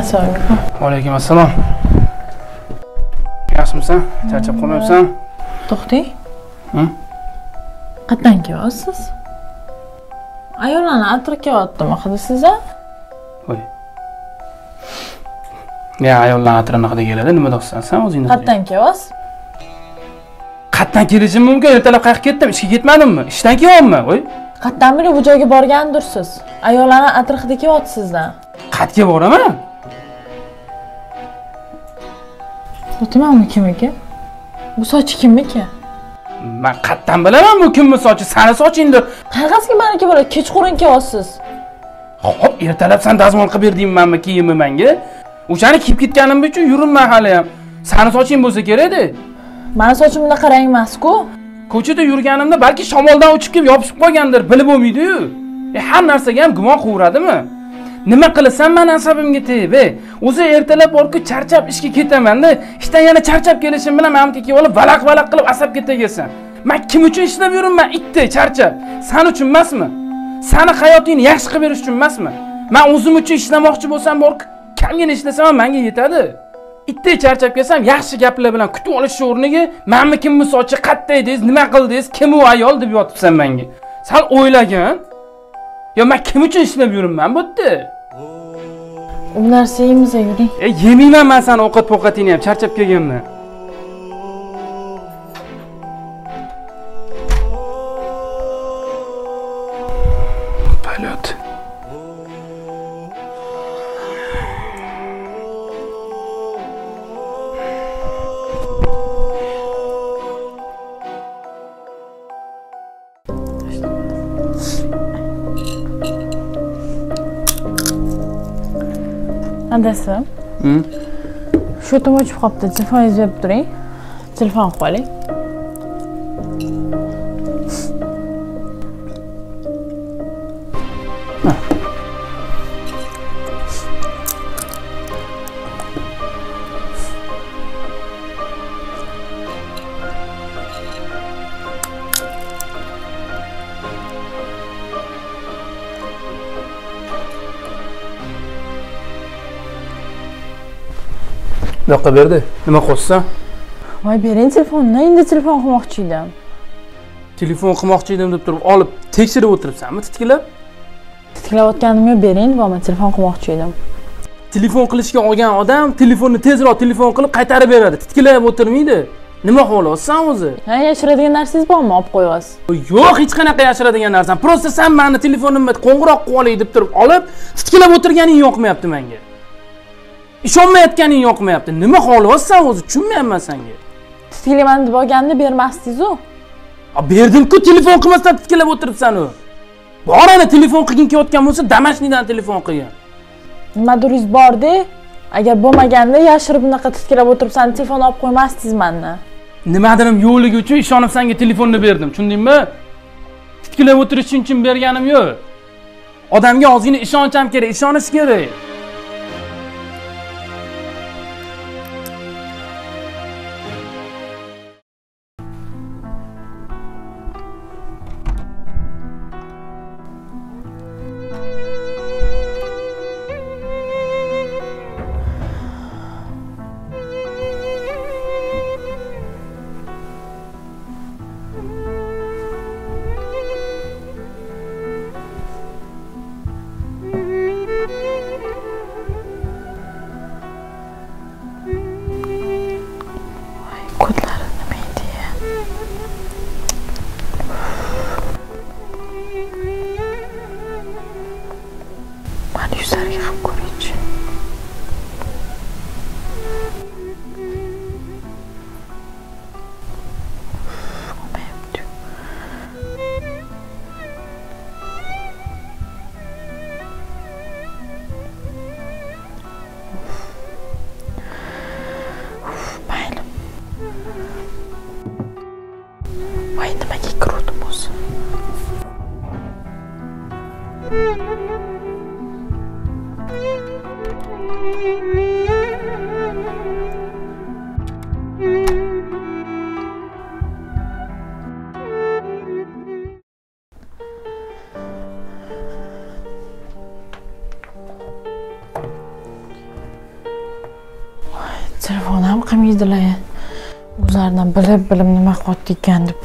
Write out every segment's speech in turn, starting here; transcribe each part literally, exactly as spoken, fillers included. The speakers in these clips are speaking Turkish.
Assalamualaikum. Waalaikumsalam. Yaxshimisiz? Charchab qolmayapsan? To'xting. Hm? Qatdan kelyapsiz? Ayollarni atirkayotdim, hozirsiz-a? Voy. Ya ayollar atirini qada keladi, nima do'qsan sen o'zingni? Qatdan kelyapsiz? Qatdan kelishim mumkin, ertalab qayerga ketdim, ishga ketmadimmi? Ishdan kelyapman, voy. Qatdan bilib bu joyga borgandirsiz. Ayollarni atirqida kelyapsizdan. Qatga boraman? Fatima uni kim ekan? Bu sochi kimmiki? Men qatdan bilaman bu kimmi sochi? Sani sochingdir. Qanaqasiga meniki bo'ladi? Kechqurun kiyasiz. Xo'p, ertalab sen dazmol qilib berdingmanmi kiyimni menga? O'shani kiyib ketganim uchun yurinman hali ham. Sani soching bo'lsa kerak-da. Meni sochimni qarang emas-ku. Ko'chada yurganimda balki shamoldan o'chib kelib yopishib qolgandir, bilib bo'lmaydi-yu. E har narsaga ham gumon qo'yradimi? Nima qilasan men asabimga tegib, o'zi ertalab borib charchab ishga ketaman-da, ishdan yana charchab kelishim bilan menga kelib olib valaq-valaq qilib asabga tegasan. Men kim uchun ishlab yuribman, itte charchab? Sen uchun emasmi? Seni hayotingni yaxshi qilib berish uchun emasmi? Men o'zim uchun ishlamoqchi bo'lsam borib kamgina ishlasam menga yetadi. Itte charchab kelsam, yaxshi gaplar bilan kutib olish o'rniga menmi kimmi sochi qatdaydingiz, nima qildingiz, kim u ayol deb yotibsan menga. Sen o'ylagin. Ya men kim uchun ishlab yuribman bu yerda? O narsa yemizsa yuring. E yemayman men seni ovqat-poqatingni ham, charchab kelganman. Palot. Adasım. Hı. Şu tomoch qopdi, telefon izlab turing. Telefon qo'ling. Daqiqa berdi. Nima qo'shsa? Voy, bering telefonni. Endi telefon qilmoqchi edim. Telefon qilmoqchi edim deb turib, olib tekshirib o'tiribsanmi, titklab? Titklayotganim yo'q, bering, vo'ma, telefon qilmoqchi edim. Telefon qilishga olgan odam telefonni tezroq telefon qilib qaytarib beradi. Titklab o'tirmaydi. Nima xohlaysan o'zi? Ha, yashiradigan narsangiz bormi? Olib qo'yasiz. Yo'q, hech qanaqa yashiradigan narsam. Prosta sen meni telefonimni qo'ng'iroq qilib olay deb turib, olib titklab o'tirganing yoqmayapti menga. İşonmayotganing yoqmayapti. Nima xohlayapsan o'zi? Tushunmayapman senga. Titklayman deb olganini bermasdingiz-ku. A berdim-ku, telefon qilmasdan titklab o'tiribsan u. Borana telefon qilgin kelayotgan bo'lsa, Damashqdan telefon qilgan. Nimaduringiz bor-da? Agar bo'lmaganda yashirib bunaqa titklab o'tiribsan, telefon olib qo'ymasdingiz menni. Nimadirim yo'qligi uchun ishonib senga telefonni berdim, tushundingmi? Titklab o'tirish uchun berganim yo'q. Odamga ozgina ishonch ham kerak, ishonish kerak. qilmaydilar ya. O'zlaridan bilib-bilib nima qotdi ekan deb.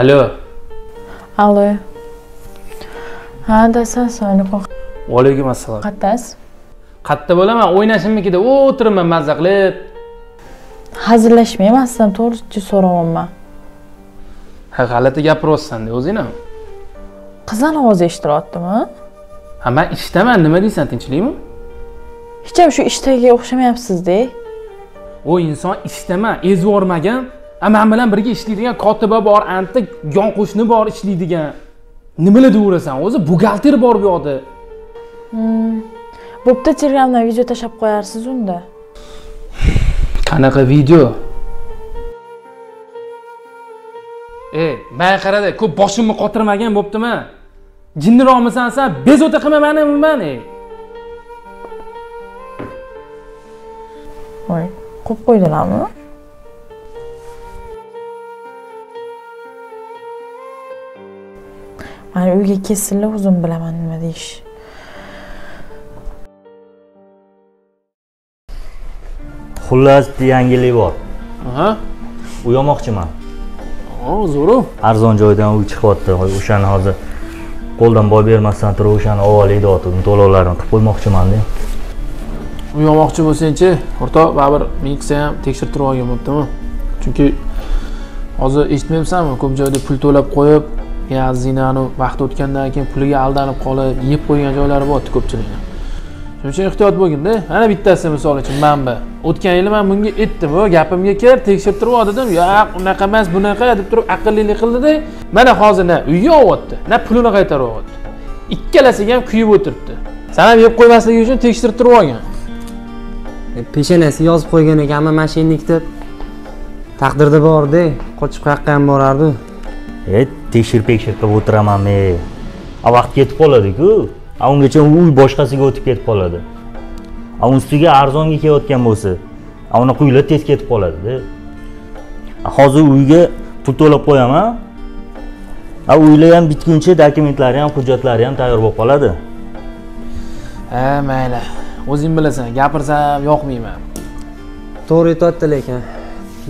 Alo. Alo. Ha, dasan soni qoq. Va alaykum assalom. Qattas? Qatta bo'laman, o'ynashimnikida o'tiraman mazza qilib. Hazillashmayman, sizdan to'g'richi so'rayapman. Ha, g'alati gapiryapsan-da o'zingni. Qizning ovozi eshitilotdimi? Ha, men ishdaman, nima deysan, tinchlikmi? Hech ham shu ishtagiga o'xshamayapsiz-da. O inson ishdaman, ezvormagan, men bilan birga ishlaydigan kotiba bor, anta yon qo'shni bor ishlaydigan. Nimalar deyverasan? O'zi buxgalter bor bu yoqda. Hmm. Bo'pti, Telegramdan video tashab qo'yarsiz unda. Qanaqa video? Ey, men qarada, ko'p boshimni qotirmagan bo'ptimi? Jinniroqmisan sen? Bezovta qilma meni, meni. Voy, qo'yib qo'ydilarmi? Mana uyga kelsinlar, o'zim bilaman nima deyish. Xullas, yangilik bor. Aha. Uy olmoqchiman. O, zo'ru. Arzon joydan uy chiqyapti. O'shani hozir qo'ldan boy bermasdan turib o'shani ovolik deyotdim, to'lovlarini qilib qo'ymoqchiman-da. Uy olmoqchi bo'lsang-chi, o'rtoq, baribir menga ham tekshirtirib olgan bo'ptimi? Chunki hozir eshitmayapsanmi, ko'p joyda pul to'lab qo'yib ya zinani vaqt o'tgandan keyin puliga aldanib qolib, yeb qo'ygan joylari bor ko'pchilikni. Shuning uchun ehtiyot bo'lgin-da. Mana bittasi misol uchun manba. O'tgan yili men bunga etdim, "Voy, gapimga kel, tekshirib turib dedim. Yo'q, unaqa emas, bunaqa" deb turib aqllilik qildi-da. Mana hozir na uyga o'yapti, na pulini qaytarib o'yapti. Ikkalasiga ham kuyib o'tiribdi. Sen ham yeb qo'ymasligi uchun tekshirib turib olgan. Peshanasi yozib qo'ygan ekanmi, mashinnik deb. Taqdirda bor-da, qochib qayerqa ham borardi. Evet, tekshirib-tekshirib o'tiraman men. A vaqt ketib qoladi-ku. A ungacha uy boshqasiga o'tib ketib qoladi. A ustiga arzonga kelayotgan bo'lsa, a uni quyilib tez ketib qoladi-da. Hozir uyga pul to'lab qo'yaman. A uylar ham bitguncha dokumentlari ham, hujjatlari ham tayyor bo'lib qoladi. Ha, mayli. O'zing bilasan, gapirsam yoqmayman. To'g'ri aytdi lekin.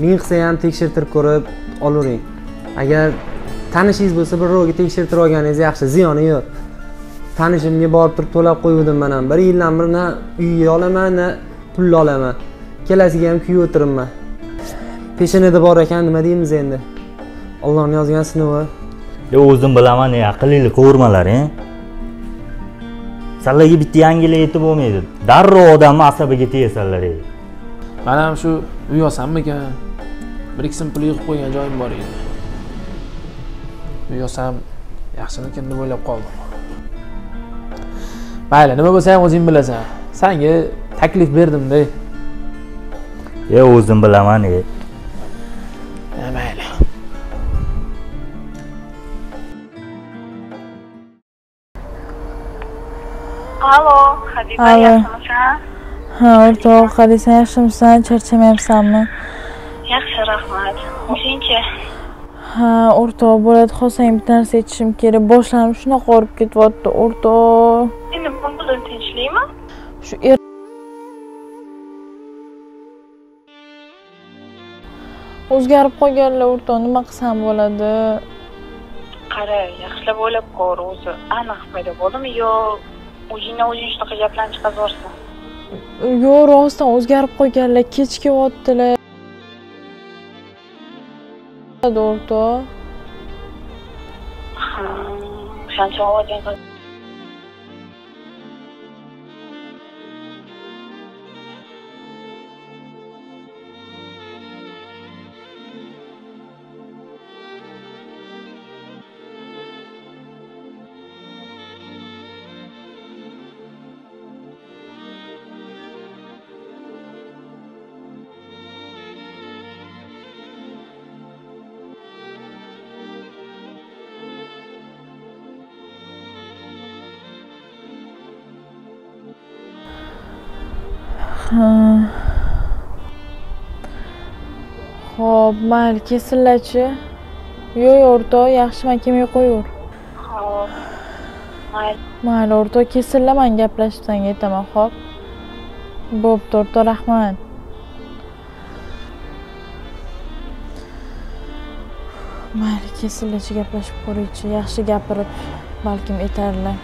Ming qilsa ham tekshirtirib ko'rib olavering. Agar tanishingiz bo'lsa, birovga tekshirtirib olganingiz yaxshi, ziyoni yo'q. Tanishimga borib turib to'lab qo'ydim men ham. Bir yildan beri na uy olaman, na pul olaman. Kelasiga ham kuyib o'tirimman. Peshanada bor ekan, nima deymiz endi? Allohning yozgan sinovi. Yo, o'zim bilaman, ya aqlingni qo'rmalar, ha? Sizlarga bitta yangilik aytib bo'lmaydi. Darrov odamni asabiga teyasanlar. Men ham shu uy olsammikan? Bir ikki sim pul yig'ib qo'ygan joyim bor edi. Yo'sam yaxshimikin deb o'ylab qoldim. Mayli, nima bo'lsa ham o'zing bilasan. Senga taklif berdim-da. Ya o'zim bilaman, ey. Mayli. Allo, Hadiza yaxshimisan? Ha, o'rtoq, Hadiza yaxshimisan? Charchamayapsanmi? Yaxshi, rahmat. O'zingchi? Ha, o'rtoq, bo'ladi, xo'sang bir narsa aytishim kerak. Boshlanib shunaqa qorib ketyapti, o'rtoq. Endi bu bilan tinchlikmi? Shu er o'zgarib qolganlar, o'rtoq, nima qilsam bo'ladi? Qara, yaxshilab o'ylab ko'r, o'zi aniq paydo bo'ldimi yo o'zingdan o'zing shunaqa gaplarni chiqarib yorsan? Yo'q, rostdan o'zgarib qolganlar, kechikayotdilar. Doğru. Sen çok acayip. Xo'p, mayli kesinlachi. Yo'q, o'rtoq, yaxshimi, kim qo'yur? Xo'p. Mayli. Mayli, o'rtoq, kesinlaman, gaplashishdan ketaman, xo'p. Bo'pti, o'rtoq, rahmat. Mayli, kesinlachi gaplashib ko'raychi. Yaxshi gapirib, balkim etarlar.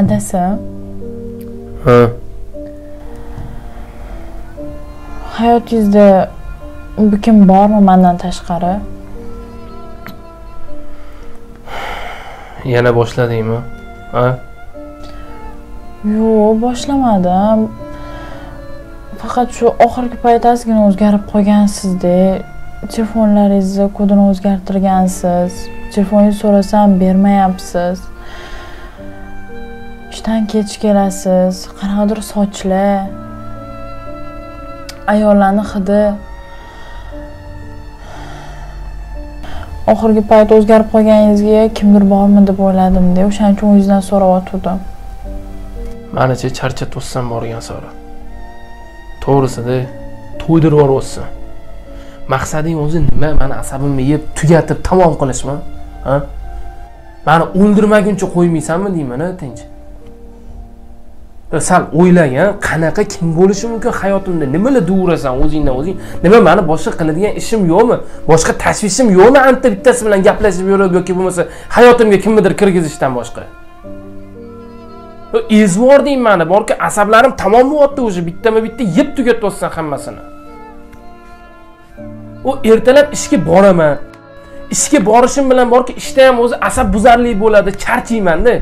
Adasa. Ha. Hayotingizda bu kim bormi mendan tashqari? Yana boshladingmi? Ha? Yo'q, boshlamadim. Faqat shu oxirgi paytazgina o'zgarib qolgansiz-da. Telefonlaringizni kodini o'zgartirgansiz. Telefonni so'rasam bermayapsiz. Ishdan kech kelasiz, qanaqadir sochlar, ayollarni hidi. Oxirgi payt o'zgarib qolganingizga kimdir bormi deb o'yladim-da, o'shaning uchun o'zingizdan so'rab o'tirdim. Menimcha charcha to'ssam borgan sari. To'g'risida to'ydirib yuborsa. Maqsading o'zi nima? Meni asabimni yeb, tugatib tamom qilishmi? Ha? Meni o'ldirmaguncha qo'ymaysanmi deyman-a, tinch. Sen o'ylagan, qanaqa kim bo'lishi mumkin hayotimda? Nimalar duvrasan o'zingdan o'zing? Nima meni boshqa qiladigan ishim yo'qmi? Boshqa tashvishim yo'qmi? Anta bittasi bilan gaplashib yurib yoki bo'lmasa hayotimga kimnidir kirgizishdan boshqa. Ezvor deyman meni, borki asablarim tamom bo'ldi o'zi, bittama bitta yeb tugatayapsan hammasini. U ertalab ishga boraman. Ishga borishim bilan borki ishda ham o'zi asab buzarlik bo'ladi, charchayman-da.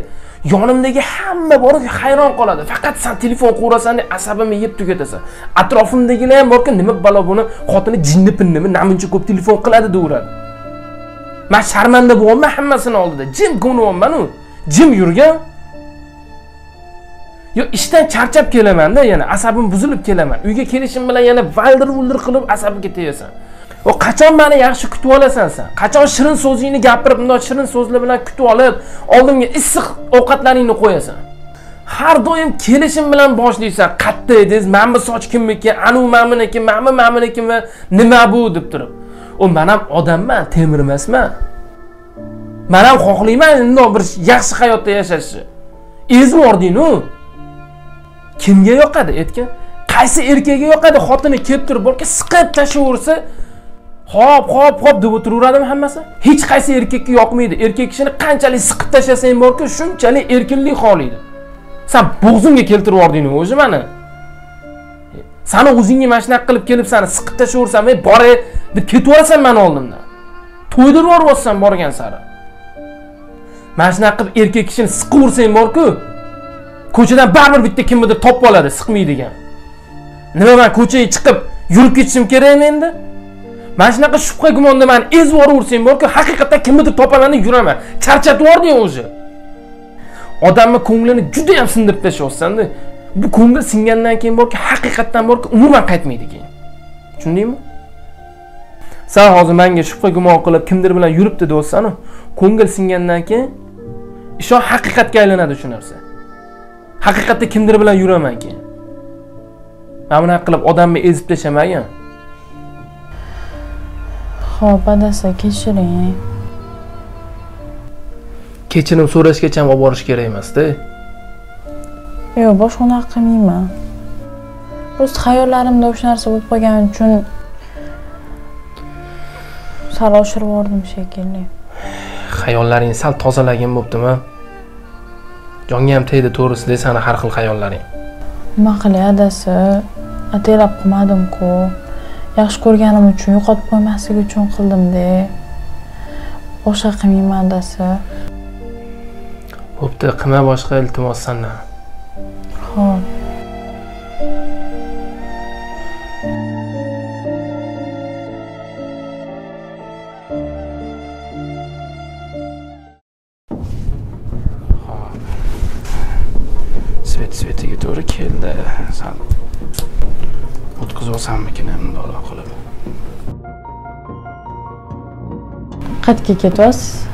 Yonimdagi hamma borib hayron qoladi. Faqat sen telefon qo'rasan, asabimni yeb tugatasan. Atrofimdagilar ham borki, nima balo buni, xotini jinni pinnimi, namuncha ko'p telefon qiladi deveradi. Men sharmanda bo'lmayman hammasini oldida. Jim ko'nmayman u. Jim yurgan. Yo, ishdan charchab kelaman-da, yana asabim buzilib kelaman. Uyga kelishim bilan yana valdir-vuldir qilib asabga teyasan. O qachon meni yaxshi kutib olasan sen? Qachon shirin so'zingni gapirib, bunday shirin so'zlar bilan kutib olib, oldimga issiq ovqatlaringni qo'yasan. Har doim kelishim bilan boshlaysan. Qatta edingiz, menmi soch kimmiki, anu menminiki, menmi menminikimi, nima bu deb turib. O men ham odamman, temir emasman. Men ham xohlayman endi bir yaxshi hayotda yashashni. Ezvording-u. Kimga yoqadi etga? Qaysi erkakga yoqadi xotini kelib turib, borki siqib tashlaversa? Xo'p, xo'p, xo'p deb o'tiraveradimi hammasi? Hech qaysi erkakka yoqmaydi. Erkak kishini qanchalik siqib tashlasang borki, shunchalik erkinlik xohlaydi. Sen bo'g'zimga keltirib yordingmi o'zi meni? Sen o'zingga mashnaq qilib kelib seni siqib tashlaversam, "Ey, boray" deb ketvorasan meni oldimdan. To'ydirib yuborsan borgan sari. Mashnaq qilib erkak kishini siqaversang borku, ko'chadan baribir bitta kimnidir topib oladi, siqmaydigan. Nima men ko'chaga chiqib yurib ketishim kerakmi endi? Mana shunaqa shubha gumonda men ezvoraversang borki, haqiqatan kimnidir topaman deb yuraman. Charchatib yording o'zi. Odamni ko'nglini juda ham sindirib tashlayapsan-da. Bu ko'ngil singandan keyin borki, haqiqatan borki, umuman qaytmaydi keyin. Tushundingmi? Sen hozir menga shubha gumon qilib kimdir bilan yuribdi deysan-ku, ko'ngil singandan keyin ishon haqiqatga aylanadi shu narsa. Haqiqatda kimdir bilan yuraman keyin. Men buni qilib odamni ezib tashlamagan. Xo'p, adasa, kechiring. Kechirim so'rashgacha ham olib borish kerak emas-da. Yo'q, boshqa narsa qilmayman. Prosta xayollarimda o'sha narsa bo'lib qolgani uchun sal oshirib yordim shekilli. Xayollaring sal tozalagin bo'ptimi? Jonga ham tegdi to'g'risida seni har xil xayollaring. Nima qilay, adasi? Ataylab qilmadim-ku. Yaxshi ko'rganim uchun, yo'qotib qo'ymaslik uchun qildim-da. Boshqa qilmayman, adasi. Bo'pti, qilma boshqa iltimos sendan. Xo'p. Xo'p. Svet-svetiga to'g'ri keldi. Sal o'tkazolsammikin, aloqa qilib. Qayerga ketyapsiz?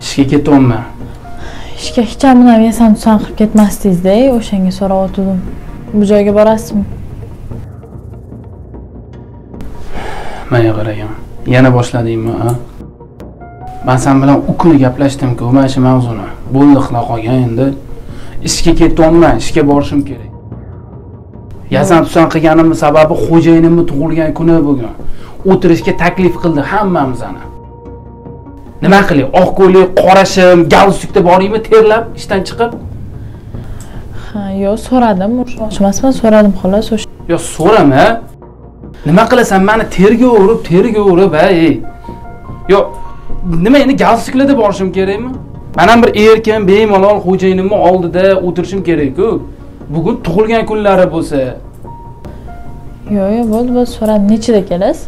İşke ketyapman. İşke hiç amına men Samsun qilib ketmasdingiz-da, o'shanga so'rab o'tdim. Bu joyga borasizmi? Menga qaragin. Yana boshladingmi, ha? Ben sen bilan u kuni gaplashdim-ku, mana shu mavzuni. Bo'ldi, xila qolgan endi. İşke ketyapman, ishga borishim kerak. Yasam-tusan qilganim sababi xo'jayinimni tug'ilgan kuni bo'lgan. O'tirishga taklif qildi hammamizni. Nima qilay? Oq ko'ylak, qorashim, galstukda boraymi terlab ishdan chiqib? Ha, yo so'radim, urishmasman, so'radim xolos o'sha. Yo so'rama. Nima qilasan? Meni terga urib, terga urib, ey. Yo, nima endi galstuklarda borishim kerakmi? Men ham bir erkin, bemalol xo'jayinimni oldida o'tirishim kerak-ku. Bugün tug'ilgan kunlari bo'lsa. Yo, yo, bo'ldi, biz so'radim, nechida kelasiz?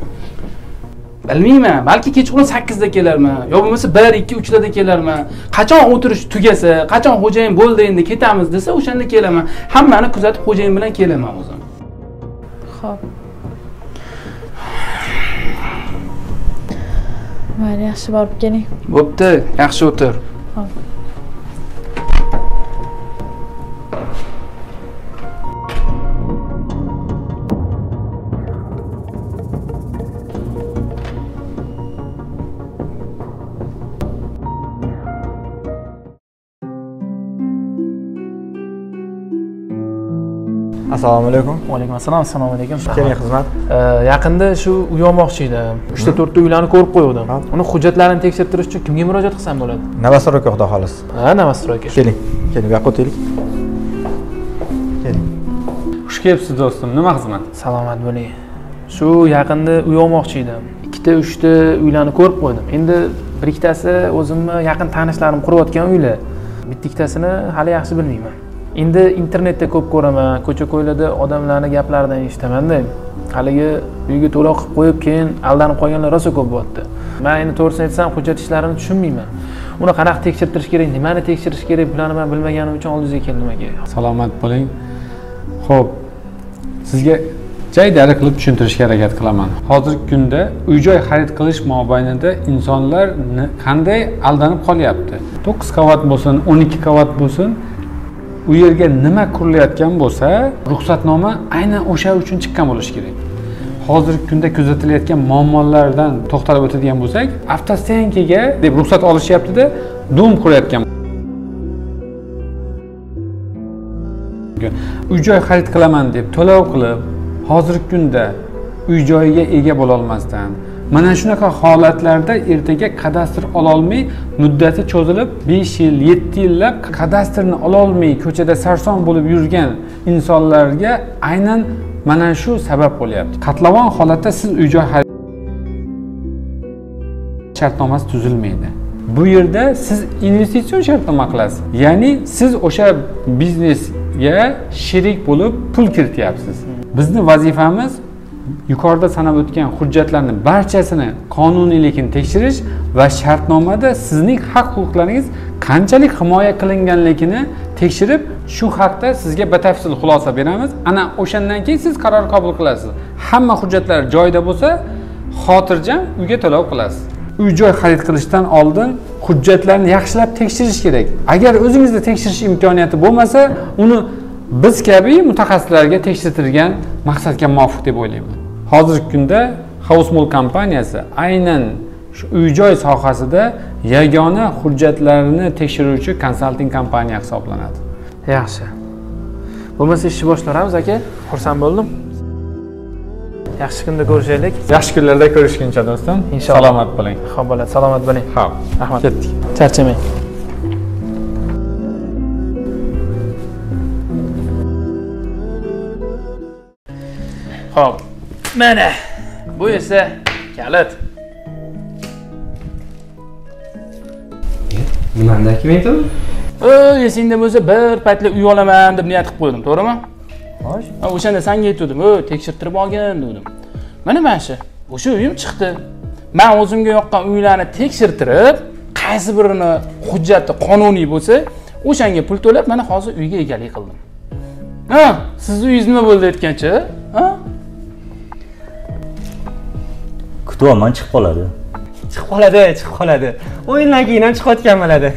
Bilmayman, balki kechqurun sakkizda kelarman, yo bo'lmasa bir ikki uchda da kelarman. Qachon o'tirish tugasa, qachon xo'jayin bo'ldi endi ketamiz desa, o'shanda kelaman. Hammani kuzatib xo'jayin bilan kelaman o'zim. Xo'p. Mana yaxshi borib keling. Bo'pti, yaxshi o'tir. Xo'p. Assalomu alaykum. Va alaykum assalom. Assalomu alaykum. Keling xizmat. Yaqinda shu uy olmoqchi edim. uch ta to'rt ta uylarni ko'rib qo'ydim. Uni hujjatlarini tekshirtirish uchun kimga murojaat qilsam bo'ladi? Navastroy aka, xudo xolis. Ha, Navastroy aka. Keling. Keling, bu yoqqa o'taylik. Keling. Xush kelibsiz do'stim. Nima xizmat? Salomat bo'ling. Shu yaqinda uy olmoqchi edim. ikki ta uch ta uylarni ko'rib qo'ydim. Endi bir ikkitasi o'zimni yaqin tanishlarim qurayotgan uylar. Bitta ikkitasini hali yaxshi bilmayman. Endi internetda ko'p ko'raman, ko'cha-ko'ylarda odamlarning gaplaridan eshitaman-da. Haliga uyga to'lov qilib qo'yib, keyin aldanib qolganlar rosa ko'p bo'pti. Men endi to'g'risini aytsam, hujjat ishlarini tushunmayman. Uni qanaqa tekshirtirish kerak, nimani tekshirish kerak, bularni men bilmaganim uchun oldingizga keldim aka. Salomat bo'ling. Xo'p. Sizga joydari qilib tushuntirishga harakat qilaman. Hozirgi kunda uy-joy xarid qilish mobaynida insonlar qanday aldanib qolyapti? to'qqiz qavat bo'lsin, o'n ikki qavat bo'lsin, u yerga nima qurilayotgan bo'lsa, ruxsatnoma aynan o'sha uchun chiqqan bo'lishi kerak. Hozirgi kunda kuzatilayotgan muammolardan to'xtalib o'tadigan bo'lsak, avtostenkaga deb ruxsat olishyapti-da, dom qurayotgan. Uy-joy xarid qilaman deb to'lov qilib, hozirgi kunda uy-joyiga ega bo'la olmasdan, mana shunaqa holatlarda ertaga kadastr ola olmay, muddati cho'zilib besh yil, yetti yillab kadastrni ola olmay ko'chada sarson bo'lib yurgan insonlarga aynan mana shu sabab bo'lyapti. Qatlavon holatda siz uy-joy shartnomasi tuzilmaydi. Bu yerda siz investitsion shartnoma qilasiz. Ya'ni siz o'sha biznesga sherik bo'lib pul kirityapsiz. Bizning vazifamiz yukarıda sanab o'tgan hujjatlarni barchasini qonuniyligini tekshirish va shartnomada sizning haq-huquqlaringiz qanchalik himoya qilinganligini tekshirib, shu haqda sizga batafsil xulosa beramiz. Ana o'shandan keyin siz qaror qabul qilasiz. Hamma hujjatlar joyida bo'lsa, xotirjam uyga to'lov qilasiz. Uy-joy xarid qilishdan oldin hujjatlarni yaxshilab tekshirish kerak. Agar o'zingizda tekshirish imkoniyati bo'lmasa, uni biz kabi mutaxassislarga tekshirtirilgan maqsadga muvofiq deb o'ylayman. Hozirgi kunda House Mall kompaniyasi aynan shu uy-joy sohasida yagona hujjatlarini tekshiruvchi konsalting kompaniya hisoblanadi. Yaxshi. Bo'lmasa ishni boshlaramiz aka. Xursand bo'ldim. Yaxshi kunda ko'rishaylik. Yaxshi kunlarda ko'rishguncha do'stim. Inshaalloh. Salomat bo'ling. Xo'p bo'ladi, salomat bo'ling. Xo'p. Rahmat. Ketdik. Charchamang. Hop. Mana bu esa kalit. Nimadan kim aytadi? O'y, esingda bo'lsa bir paytlar uy olaman deb niyat qilib qo'ydim, to'g'rimi? Xo'sh. O'shanda senga aytdim, "O'y, tekshirtirib olgin" dedim. Mana mana shu, o'sha uyim chiqdi. Men o'zimga yoqqan uylarni tekshirtirib, qaysi birini hujjati qonuniy bo'lsa, o'shanga pul to'lab, mana hozir uyga egalik qildim. Ha, siz uyingiz nima bo'ldi aytgancha? Ha? Duoman chiqib qoladi. Chiqib qoladi, chiqib qoladi. O'yindan keyin ham chiqayotgan bo'ladi.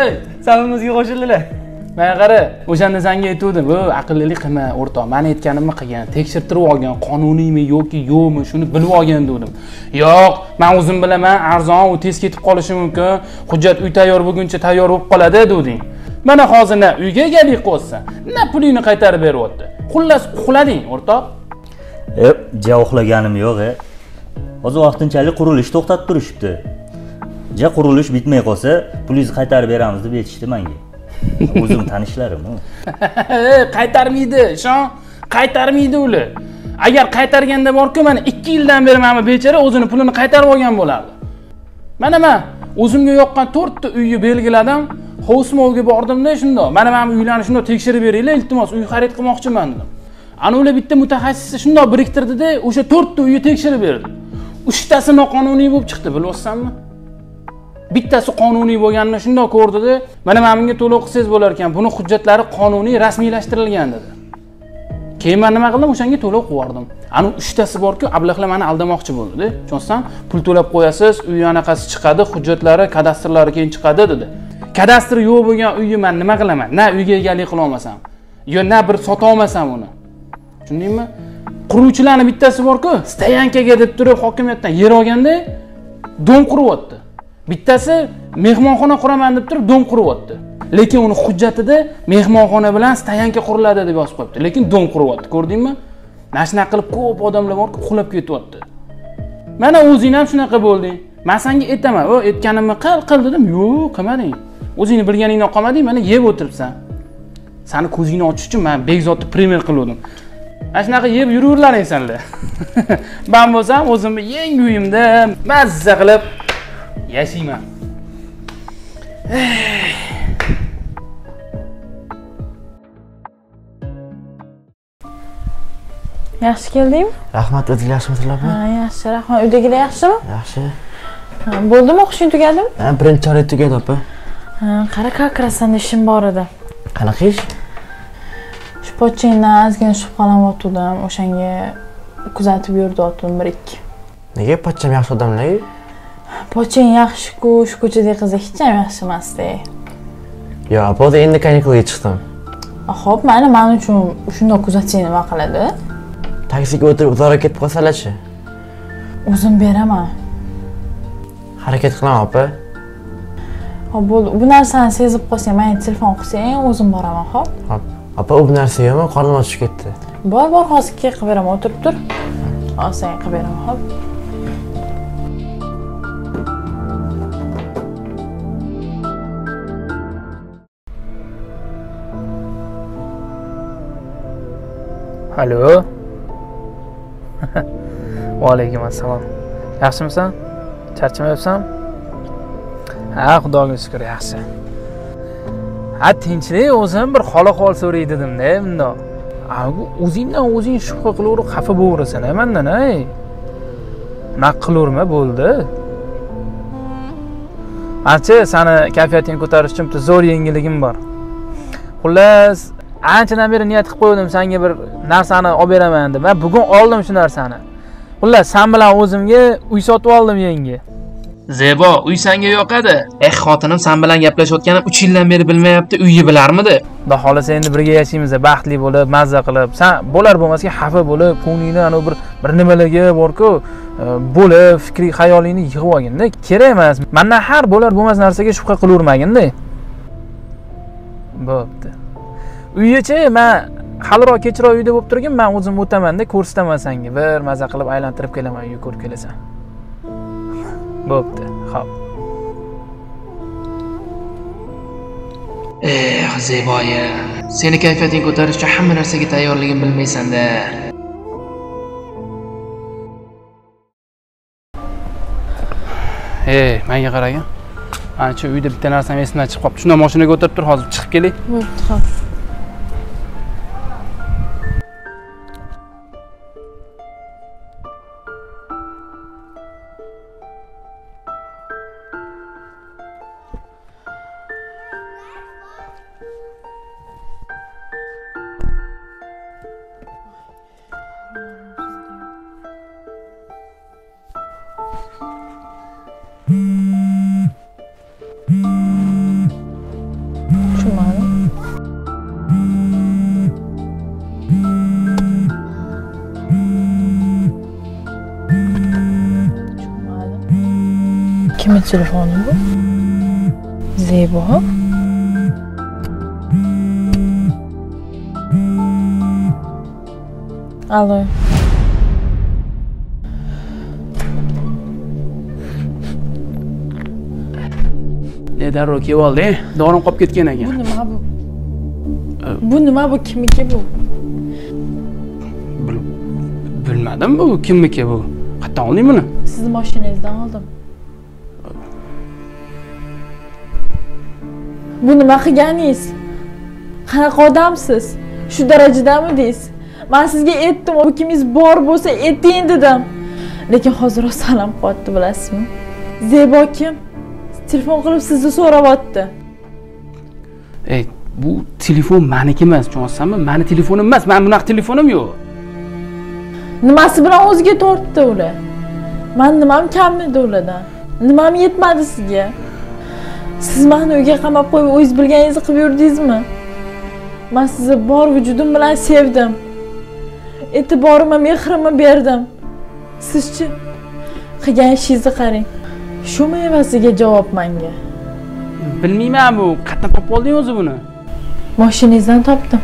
Ey, sabimizga qo'shildilar. Mana qara, o'shanda senga aytuvdim, "Vo, aqllilik qilma, o'rtoq. Men aytganimni qilgan, tekshirib turib olgan, qonuniymi yoki yo'qmi, shuni bilib olgan" dedim. "Yo'q, men o'zim bilaman, arzon u tez ketib qolishi mumkin. Hujjat uy tayyor bo'lguncha tayyor bo'lib qoladi" deding. Mana hozir na uyga egalik qilsa, na pulingni qaytarib beryapti. Xullas, uxlading, o'rtoq. Yep, ja uxlaganim yo'q, e. Hozir vaqtinchalik qurilish to'xtatib turishibdi. Ja qurilish bitmay qolsa, pulingizni qaytarib beramiz deb aytishdi menga. O'zim tanishlarim, u. Qaytarmaydi, ishon, qaytarmaydi ular. Agar qaytarganda bor-ku, mana ikki yildan beri mana bechara o'zini pulini qaytarib olgan bo'ladi. Mana men o'zimga yoqqan to'rt ta uyni belgiladim. Xosmovga bordimda shundoq. Mana men uylarni shundoq tekshirib beringlar, iltimos, uy xarid qilmoqchiman dedim. Ana ular bitta mutaxassisni shundoq biriktirdi-da, o'sha to'rt ta uyni tekshirib berdi. uch tasi noqonuniy bo'lib chiqdi, bilyapsanmi? Bittasi qonuniy bo'lganini shundoq ko'rdi-da, "Mana men bunga to'lov qilsangiz bo'lar ekan, buni hujjatlari qonuniy rasmiylashtirilgan" dedi. Keyin men nima qildim? O'shanga to'lov qo'yardim. Ana uch tasi bor-ku, ablahlar meni aldamoqchi bo'ldi-da. "Chunsan, pul to'lab qo'yasiz, uy anaqasi chiqadi, hujjatlari, kadastrlari keyin chiqadi" dedi. Kadastr yo'q bo'lgan uyni men nima qilaman? Na uyga egalik qila olmasam, yo na bir sota olmasam uni. Tushundingmi? Quruvchilarning bittasi bor-ku, stayankaga deb turib hokimiyatdan yer olganda dom quryapti. Bittasi mehmonxona quraman deb turib dom quryapti. Lekin uni hujjatida mehmonxona bilan stayanka quriladi deb yozib qo'yibdi, lekin dom quryapti. Ko'rdingmi? Nashna qilib ko'p odamlar bor-ku, uxlab ketyapti. Mana o'zing ham shunaqa bo'lding. Men senga aytaman, "O, aytganimni qil, qil" dedim. "Yo'q, qilmading. O'zingni bilganingdan qolmading, mana yeb o'tiribsan. Seni ko'zingni ochish uchun men Bekzodni primer qildim. Mana shunaqa yeb yuraverlaring senlar." Men bo'lsam o'zimni yangi uyimda mazza qilib yashayman. Yaxshi keldingmi? Rahmat, o'zing yaxshimisiz? Ha, yaxshi, rahmat. Uydagilar yaxshimi? Yaxshi. Ha, bo'ldimi, o'qishing tugadimi? Ha, birinchi chorak tugadi, opa. Ha, qara qaqrasan, ishim bor edi. Qanaqa ish? Shu pochchangdan ozgina shubhalamoqdim, o'shanga kuzatib yurdi otim bir ikki. Nega pochcham yaxshi odamlar? Pochchang yaxshi-ku, shu ko'chadagi qiz hech ham yaxshi emas-da. Yo, opa, endi kanikulga chiqdim. Xo'p, mana men uchun shunday kuzating nima qiladi? Taksiga o'tirib uzoqroq ketib qolsalachi. O'zim beraman. Harakat qilaman, opa. Xo'p, bo'ldi. Bu narsani sezib qolsang, menga telefon qilsang, o'zim boraman, xo'p? Xo'p. Opa, bu narsa yo'qmi? Qornim ochib ketdi. Bor, bor, hozirga qilib beraman, o'tirib tur. Olsang qilib beraman, xo'p? Alo. Va alaykum assalom. Yaxshimisan? Charchamayapsanmi? Ha, xudoga shukr, yaxshi. Ha, tinchlik, o'zim bir xol-xol so'ray dedim-da, bundoq. O'zingdan o'zing shubha qilaverib, xafa bo'lasan, ha, mendan, ey. Naq qilaverma, bo'ldi. Ancha seni kayfiyatingni ko'tarish uchun zo'r yengilligim bor. Xullas, anchadan beri niyat qilib qo'ydim, senga bir narsani olib beraman deb. Men bugun oldim shu narsani. Xullas, sen bilan o'zimga uy sotib oldim, yangi. Zebo, uy senga yoqadi. Eh, xotinim sen bilan gaplashayotganim uch yildan beri bilmayapti, uyi bilarmidi? Xudo xolasa endi birga yashaymiz, baxtli bo'lib, mazza qilib. Sen bo'lar bo'lmasga xafa bo'lib, ko'nglingni ana bir bir nimalarga bor-ku, bo'lib, fikri, xayolingni yig'ib olgin-da, kerak emas. Mendan har bo'lar bo'lmas narsaga shubha qilavermagin-da. Bo'pti. Uyichi, men haliroq kechroq uyda bo'lib turgan, men o'zim o'taman-da, ko'rsataman senga. Bir mazza qilib aylantirib kelaman, uy ko'rib kelasan. Bo'pti, xo'p. Eh, Zeboya, seni kayfiyating ko'tarish uchun hamma narsaga tayyorligini bilmaysan-da. Hey, menga qaragin. Ancha uyda bitta narsam esimdan chiqib qoldi. Shunda mashinaga o'tirib tur, hozir chiqib keling. Bo'pti, xo'p. Kimin telefonu bu? Zeyba. Alo. Neden roki oldu? Doğru kop gitken eken. Bu nima bu? Bu nima bu? Kimniki bu? Bilmedim bu. Kimniki bu? Hatta alayım bunu. Sizin maşinenizden aldım. Bu nima qilganingiz? Qanaqa odamsiz? Şu darajadamidingiz? Ben sizge ettim, bu kimiz bor bo'lsa eting dedim. Lekin hozir o'salam qotdi, bilasizmi? Zebo kim? Telefon qilib sizni so'rayapti. Ey, bu telefon meniki emas, jonsanmi? Meni telefonim emas, men bunaq telefonim yo'q. Nimasi bilan o'ziga tortdi ular? Men nimam kammidi ulardan? Nimam yetmadi sizga? Siz meni uyga qamab qo'yib, o'z bilganingizni qilib yurdingizmi? Men sizni bor vujudim bilan sevdim. E'tiborimi, mehrimi berdim. Sizchi qilgan ishingizni qarang. Shu mevasiga javob menga. Bilmayman bu, qatdan topib oldingiz o'zi buni? Mashinangizdan topdim.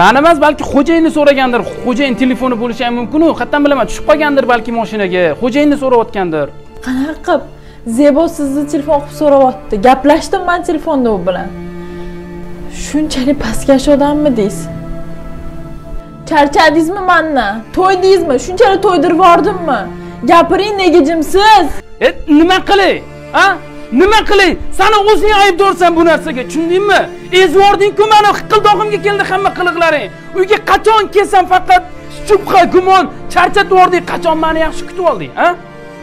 Men emas, balki xo'jayinni so'ragandir. Xo'jayin telefoni bo'lishi ham mumkin-ku. Qatdan bilaman, tushib qolgandir balki mashinaga. Xo'jayinni so'rayotgandir. Qanaqa qilib? Zebo sizni telefon qilib so'rayapti. Gaplashdim men telefonda u bilan. Shunchalik pastkash odammi deysiz? Charchadingiz mi mendan? To'ydingiz mi? Shunchalik to'ydirib yordimmi? Gapiring nega jimsiz? E nima qilay? Ha? Nima qilay? Seni o'zing aybdorsan bu narsaga, tushundingmi? Ezvording-ku meni hiqildog'imga keldi hamma qiliqlaring. Uyga qachon kelsam faqat shubha, gumon, charchatib yording. Qachon meni yaxshi kutib olding, ha?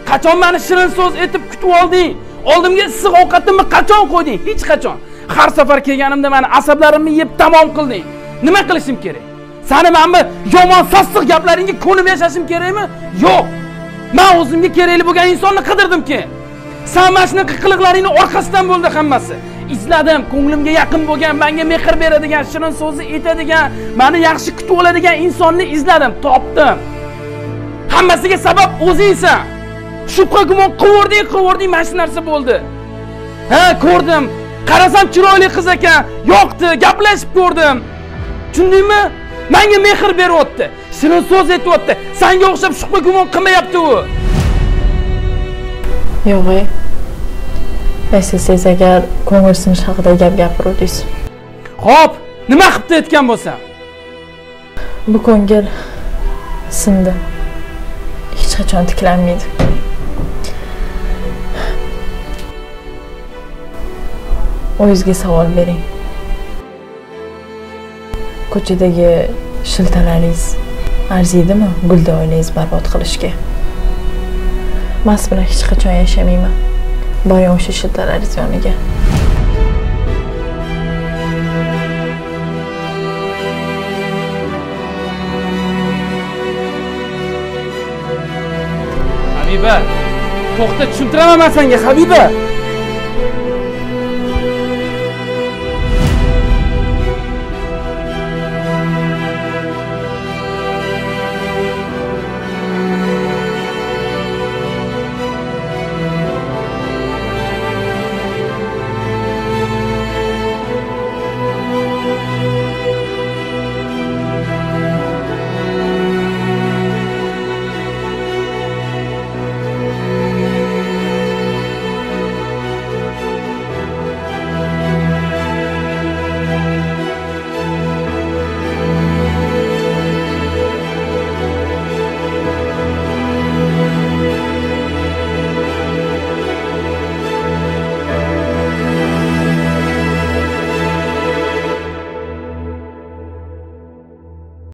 Qachon meni shirin so'z etib kutib olding? Oldimga issiq ovqatimni qachon qo'yding? Hech qachon. Har safar kelganimda meni asablarimni yeb tamom qilding. Nima qilishim kerak? Seni menmi yomon sassiq gaplaringga ko'nib yashashim kerakmi? Yo'q. Men o'zimga kerakli bo'lgan insonni qidirdim-ki. Sen mashina qiliqlaringning orqasidan bo'ldi hammasi. Izladim, ko'nglimga yaqin bo'lgan, menga mehr beradigan, shirin so'zi aytadigan, meni yaxshi kutib oladigan insonni izladim, topdim. Hammasiga sabab o'zingsan. Shubha gumon qovurding, qovurding, mana shu narsa bo'ldi. Ha, ko'rdim. Qarasam chiroyli qiz ekan, yoqdi, gaplashib ko'rdim. Tushundingmi? Menga mehr beryapti. Shirin so'z aytayapti. Senga o'xshab shubha gumon qilmayapti u. Yo'q. Aysiz siz agar ko'ngil sinish haqida gap gapirdingiz. Xo'p, nima qilib aytgan bo'lsam? Bu ko'ngil sindi. Hech qachon tiklanmaydi. O'zingizga savol bering. Ko'chadagi shiltalaringiz arziydimi gulda oilangiz barbod qilishga? Mas bilan hech qachon yashamayman. Boring o'sha shiltalaringiz yoniga. Habiba, to'xta, tushuntiraman senga, Habiba.